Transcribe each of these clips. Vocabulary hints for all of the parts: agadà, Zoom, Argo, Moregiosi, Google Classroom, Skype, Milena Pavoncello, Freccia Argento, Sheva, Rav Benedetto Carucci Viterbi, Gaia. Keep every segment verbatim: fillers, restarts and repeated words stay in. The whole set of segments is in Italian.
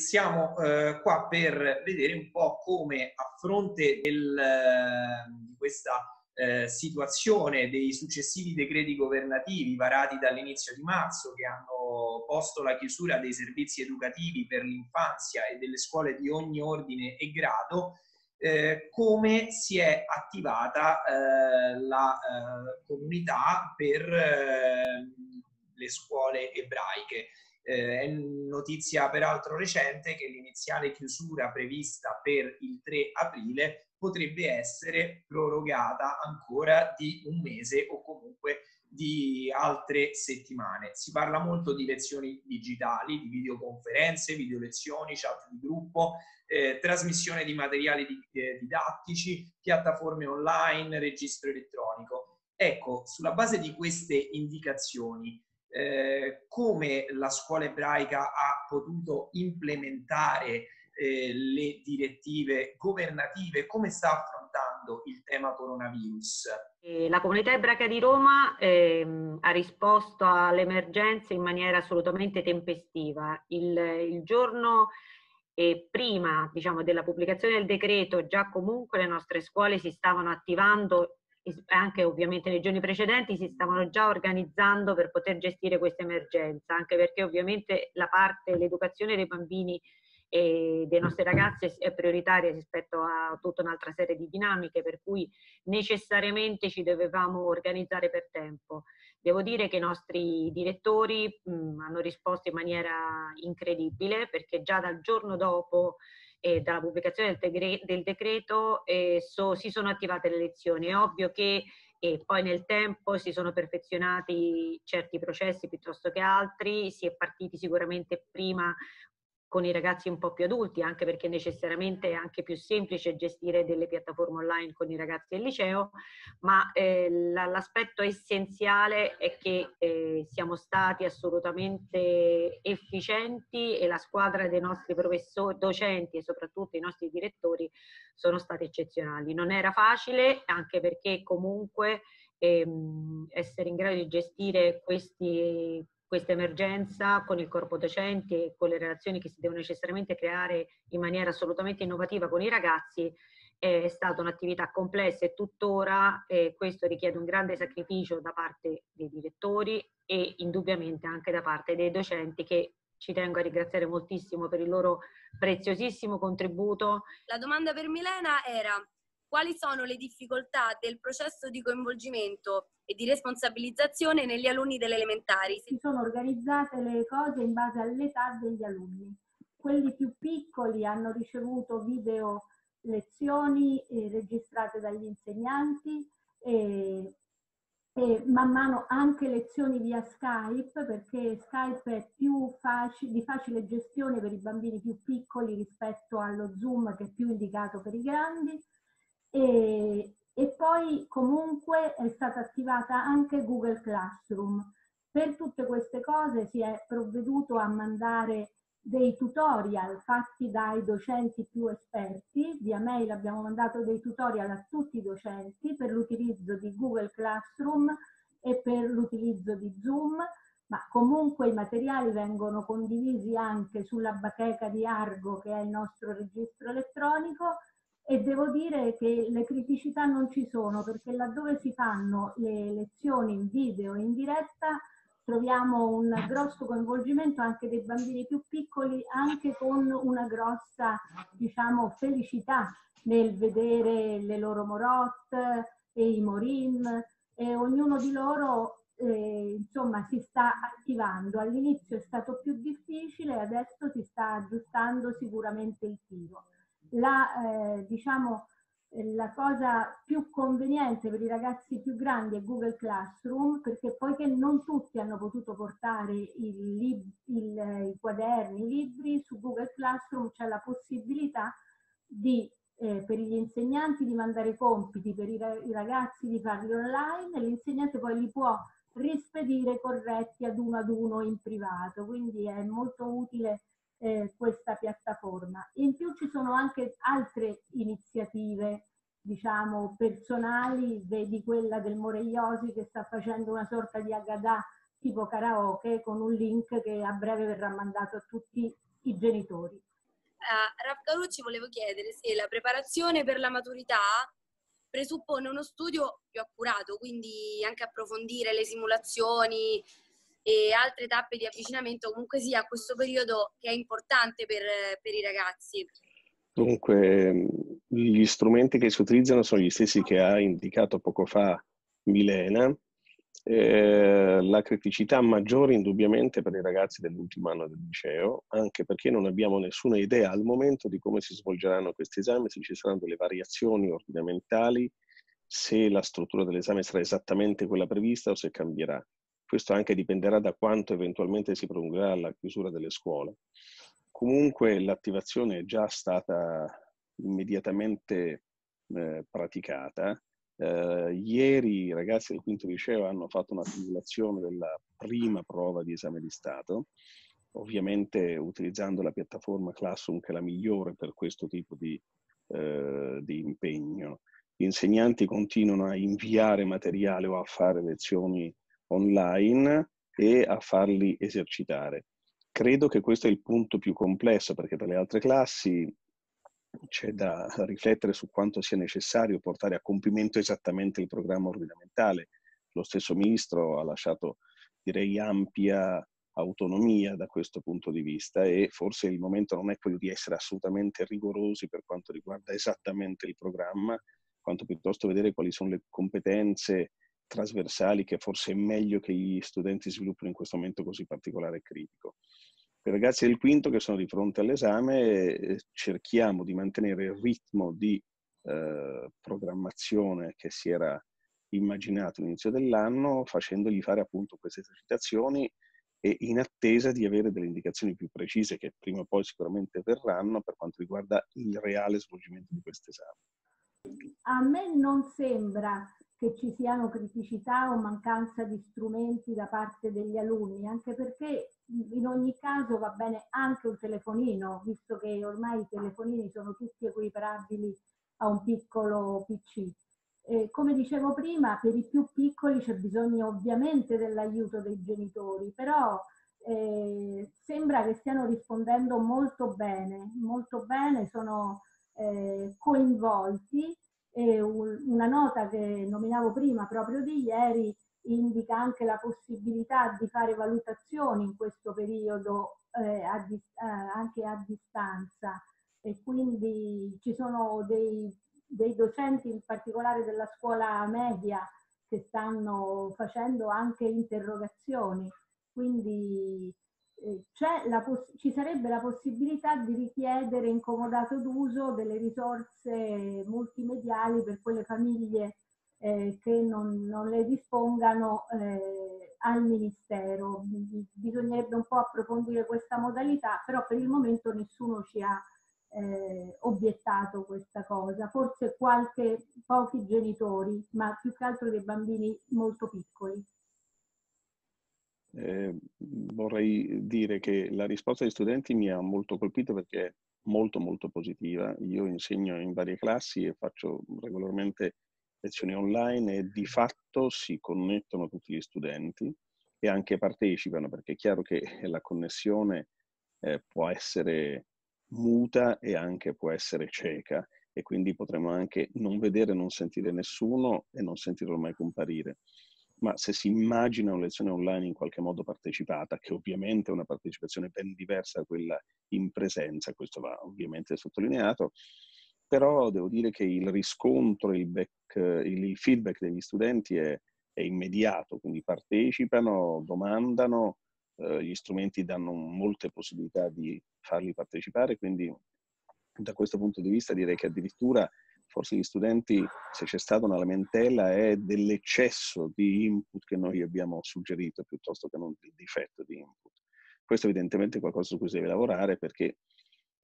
Siamo eh, qua per vedere un po' come, a fronte del, di questa eh, situazione dei successivi decreti governativi varati dall'inizio di marzo, che hanno posto la chiusura dei servizi educativi per l'infanzia e delle scuole di ogni ordine e grado, eh, come si è attivata eh, la eh, comunità per eh, le scuole ebraiche. Eh, è notizia peraltro recente che l'iniziale chiusura prevista per il tre aprile potrebbe essere prorogata ancora di un mese o comunque di altre settimane. Si parla molto di lezioni digitali, di videoconferenze, video lezioni, chat di gruppo, eh, trasmissione di materiali di, eh, didattici, piattaforme online, registro elettronico. Ecco, sulla base di queste indicazioni, Eh, come la scuola ebraica ha potuto implementare eh, le direttive governative, come sta affrontando il tema coronavirus? La comunità ebraica di Roma eh, ha risposto all'emergenza in maniera assolutamente tempestiva. Il, il giorno eh, prima, diciamo, della pubblicazione del decreto, già comunque le nostre scuole si stavano attivando, anche ovviamente nei giorni precedenti si stavano già organizzando per poter gestire questa emergenza, anche perché ovviamente la parte dell'educazione dei bambini e dei nostri ragazzi è prioritaria rispetto a tutta un'altra serie di dinamiche, per cui necessariamente ci dovevamo organizzare per tempo. Devo dire che i nostri direttori mh, hanno risposto in maniera incredibile, perché già dal giorno dopo e dalla pubblicazione del, del decreto eh, so, si sono attivate le lezioni. È ovvio che eh, poi nel tempo si sono perfezionati certi processi piuttosto che altri, si è partiti sicuramente prima con i ragazzi un po' più adulti, anche perché necessariamente è anche più semplice gestire delle piattaforme online con i ragazzi del liceo, ma eh, l'aspetto essenziale è che eh, siamo stati assolutamente efficienti e la squadra dei nostri professori, docenti e soprattutto i nostri direttori sono stati eccezionali. Non era facile, anche perché comunque ehm, essere in grado di gestire questi questa emergenza con il corpo docente e con le relazioni che si devono necessariamente creare in maniera assolutamente innovativa con i ragazzi è stata un'attività complessa e tuttora eh, questo richiede un grande sacrificio da parte dei direttori e indubbiamente anche da parte dei docenti, che ci tengo a ringraziare moltissimo per il loro preziosissimo contributo. La domanda per Milena era: quali sono le difficoltà del processo di coinvolgimento e di responsabilizzazione negli alunni delle elementari? Si sono organizzate le cose in base all'età degli alunni. Quelli più piccoli hanno ricevuto video lezioni eh, registrate dagli insegnanti e, e man mano anche lezioni via Skype, perché Skype è più facile, di facile gestione per i bambini più piccoli rispetto allo Zoom, che è più indicato per i grandi. E, e poi comunque è stata attivata anche Google Classroom. Per tutte queste cose si è provveduto a mandare dei tutorial fatti dai docenti più esperti. Via mail abbiamo mandato dei tutorial a tutti i docenti per l'utilizzo di Google Classroom e per l'utilizzo di Zoom, ma comunque i materiali vengono condivisi anche sulla bacheca di Argo, che è il nostro registro elettronico. E devo dire che le criticità non ci sono, perché laddove si fanno le lezioni in video e in diretta troviamo un grosso coinvolgimento anche dei bambini più piccoli, anche con una grossa, diciamo, felicità nel vedere le loro morot e i morim, e ognuno di loro eh, insomma si sta attivando. All'inizio è stato più difficile, adesso si sta aggiustando sicuramente il tiro. La, eh, diciamo, la cosa più conveniente per i ragazzi più grandi è Google Classroom, perché poiché non tutti hanno potuto portare il lib il, i quaderni, i libri, su Google Classroom c'è la possibilità di, eh, per gli insegnanti di mandare compiti, per i, ra i ragazzi di farli online, e l'insegnante poi li può rispedire corretti ad uno ad uno in privato, quindi è molto utile Eh, questa piattaforma. In più ci sono anche altre iniziative, diciamo, personali, vedi quella del Moregiosi che sta facendo una sorta di agadà tipo karaoke con un link che a breve verrà mandato a tutti i genitori. Uh, Rav Carucci, volevo chiedere se la preparazione per la maturità presuppone uno studio più accurato, quindi anche approfondire le simulazioni e altre tappe di avvicinamento, comunque sia questo periodo che è importante per, per i ragazzi. Dunque, gli strumenti che si utilizzano sono gli stessi che ha indicato poco fa Milena. Eh, la criticità maggiore indubbiamente per i ragazzi dell'ultimo anno del liceo, anche perché non abbiamo nessuna idea al momento di come si svolgeranno questi esami, se ci saranno delle variazioni ordinamentali, se la struttura dell'esame sarà esattamente quella prevista o se cambierà. Questo anche dipenderà da quanto eventualmente si prolungherà la chiusura delle scuole. Comunque l'attivazione è già stata immediatamente eh, praticata. Uh, ieri i ragazzi del quinto liceo hanno fatto una simulazione della prima prova di esame di Stato, ovviamente utilizzando la piattaforma Classroom, che è la migliore per questo tipo di, uh, di impegno. Gli insegnanti continuano a inviare materiale o a fare lezioni online e a farli esercitare. Credo che questo è il punto più complesso, perché per le altre classi c'è da riflettere su quanto sia necessario portare a compimento esattamente il programma ordinamentale. Lo stesso ministro ha lasciato, direi, ampia autonomia da questo punto di vista e forse il momento non è quello di essere assolutamente rigorosi per quanto riguarda esattamente il programma, quanto piuttosto vedere quali sono le competenze trasversali che forse è meglio che gli studenti sviluppino in questo momento così particolare e critico. Per i ragazzi del quinto che sono di fronte all'esame cerchiamo di mantenere il ritmo di eh, programmazione che si era immaginato all'inizio dell'anno, facendogli fare appunto queste esercitazioni e in attesa di avere delle indicazioni più precise che prima o poi sicuramente verranno per quanto riguarda il reale svolgimento di questo esame. A me non sembra che ci siano criticità o mancanza di strumenti da parte degli alunni, anche perché in ogni caso va bene anche un telefonino, visto che ormai i telefonini sono tutti equiparabili a un piccolo P C. Eh, come dicevo prima, per i più piccoli c'è bisogno ovviamente dell'aiuto dei genitori, però eh, sembra che stiano rispondendo molto bene, molto bene, sono eh, coinvolti, e un, una nota che nominavo prima proprio di ieri indica anche la possibilità di fare valutazioni in questo periodo eh, a di, eh, anche a distanza, e quindi ci sono dei, dei docenti in particolare della scuola media che stanno facendo anche interrogazioni, quindi eh, c'è la ci sarebbe la possibilità di richiedere in comodato d'uso delle risorse multimediali per quelle famiglie Eh, che non, non le dispongano eh, al Ministero. Bisognerebbe un po' approfondire questa modalità, però per il momento nessuno ci ha eh, obiettato questa cosa, forse qualche, pochi genitori, ma più che altro dei bambini molto piccoli. Eh, vorrei dire che la risposta degli studenti mi ha molto colpito perché è molto molto positiva. Io insegno in varie classi e faccio regolarmente lezioni online e di fatto si connettono tutti gli studenti e anche partecipano, perché è chiaro che la connessione eh, può essere muta e anche può essere cieca, e quindi potremo anche non vedere, non sentire nessuno e non sentirlo mai comparire. Ma se si immagina una lezione online in qualche modo partecipata, che ovviamente è una partecipazione ben diversa da quella in presenza, questo va ovviamente sottolineato, però devo dire che il riscontro, il, back, il feedback degli studenti è, è immediato, quindi partecipano, domandano, eh, gli strumenti danno molte possibilità di farli partecipare, quindi da questo punto di vista direi che addirittura forse gli studenti, se c'è stata una lamentela, è dell'eccesso di input che noi abbiamo suggerito piuttosto che non del difetto di input. Questo evidentemente è qualcosa su cui si deve lavorare, perché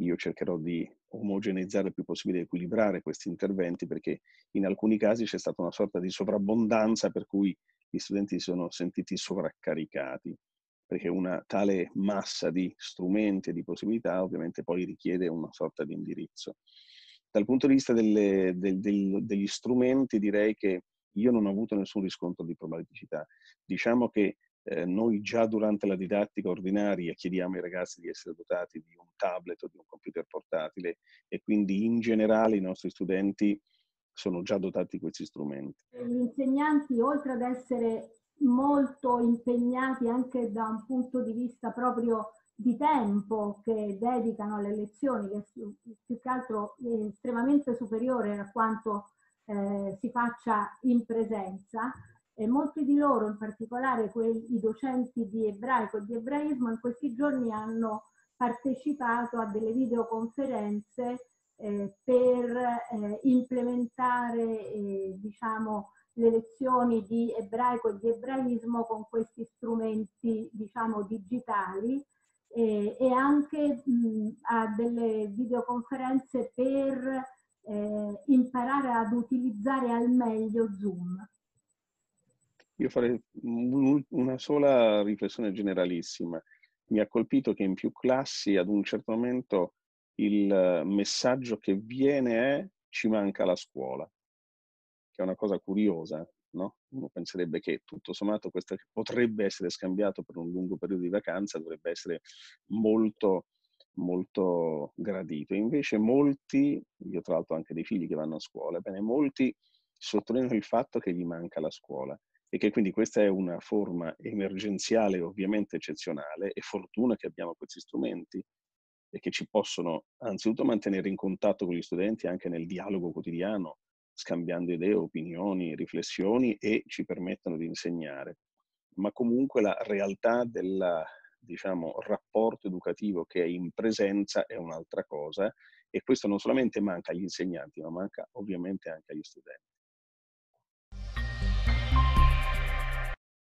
io cercherò di omogeneizzare il più possibile, equilibrare questi interventi, perché in alcuni casi c'è stata una sorta di sovrabbondanza per cui gli studenti si sono sentiti sovraccaricati, perché una tale massa di strumenti e di possibilità ovviamente poi richiede una sorta di indirizzo. Dal punto di vista delle, del, del, degli strumenti direi che io non ho avuto nessun riscontro di problematicità. Diciamo che Eh, noi già durante la didattica ordinaria chiediamo ai ragazzi di essere dotati di un tablet o di un computer portatile e quindi in generale i nostri studenti sono già dotati di questi strumenti. Gli insegnanti, oltre ad essere molto impegnati anche da un punto di vista proprio di tempo che dedicano alle lezioni, che è più che altro estremamente superiore a quanto eh, si faccia in presenza, e molti di loro, in particolare quei, i docenti di ebraico e di ebraismo, in questi giorni hanno partecipato a delle videoconferenze eh, per eh, implementare eh, diciamo, le lezioni di ebraico e di ebraismo con questi strumenti diciamo, digitali eh, e anche mh, a delle videoconferenze per eh, imparare ad utilizzare al meglio Zoom. Io farei una sola riflessione generalissima. Mi ha colpito che in più classi ad un certo momento il messaggio che viene è ci manca la scuola, che è una cosa curiosa, no? Uno penserebbe che tutto sommato questo potrebbe essere scambiato per un lungo periodo di vacanza, dovrebbe essere molto, molto gradito. Invece molti, io tra l'altro ho anche dei figli che vanno a scuola, bene, molti sottolineano il fatto che gli manca la scuola. E che quindi questa è una forma emergenziale, ovviamente eccezionale, e fortuna che abbiamo questi strumenti e che ci possono anzitutto mantenere in contatto con gli studenti anche nel dialogo quotidiano, scambiando idee, opinioni, riflessioni, e ci permettono di insegnare. Ma comunque la realtà del, diciamo, rapporto educativo che è in presenza è un'altra cosa, e questo non solamente manca agli insegnanti, ma manca ovviamente anche agli studenti.